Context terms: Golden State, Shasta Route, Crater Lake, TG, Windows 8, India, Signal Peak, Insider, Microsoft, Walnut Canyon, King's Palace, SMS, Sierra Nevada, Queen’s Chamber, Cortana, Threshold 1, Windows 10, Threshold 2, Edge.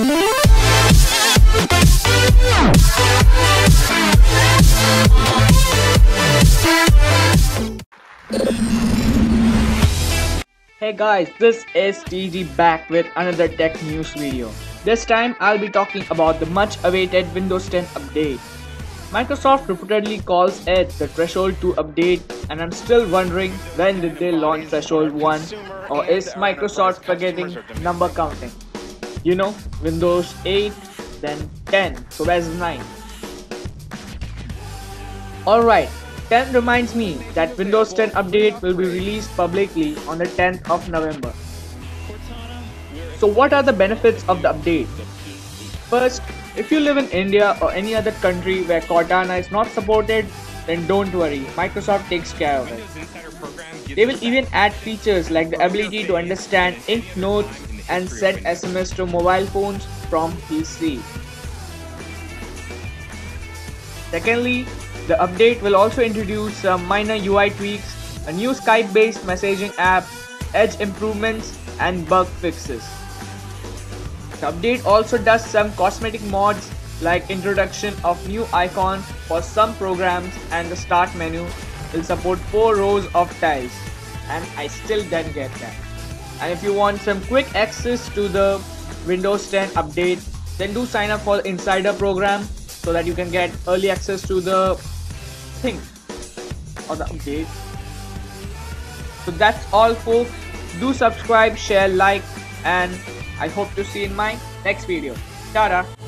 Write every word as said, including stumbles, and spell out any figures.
Hey guys, this is T G back with another tech news video. This time I'll be talking about the much awaited Windows ten update. Microsoft reportedly calls Edge the Threshold two update, and I'm still wondering, when did they launch Threshold one, or is Microsoft forgetting number counting? You know, Windows eight, then ten, so where's nine? Alright, ten reminds me that Windows ten update will be released publicly on the tenth of November. So what are the benefits of the update? First, if you live in India or any other country where Cortana is not supported, then don't worry, Microsoft takes care of it. They will even add features like the ability to understand ink notes and send S M S to mobile phones from P C. Secondly, the update will also introduce some minor U I tweaks, a new Skype-based messaging app, Edge improvements, and bug fixes. The update also does some cosmetic mods like introduction of new icons for some programs, and the start menu will support four rows of tiles, and I still didn't get that. And if you want some quick access to the Windows ten update, then do sign up for the Insider program so that you can get early access to the thing or the update. So that's all folks. Do subscribe, share, like, and I hope to see you in my next video. Ta-da!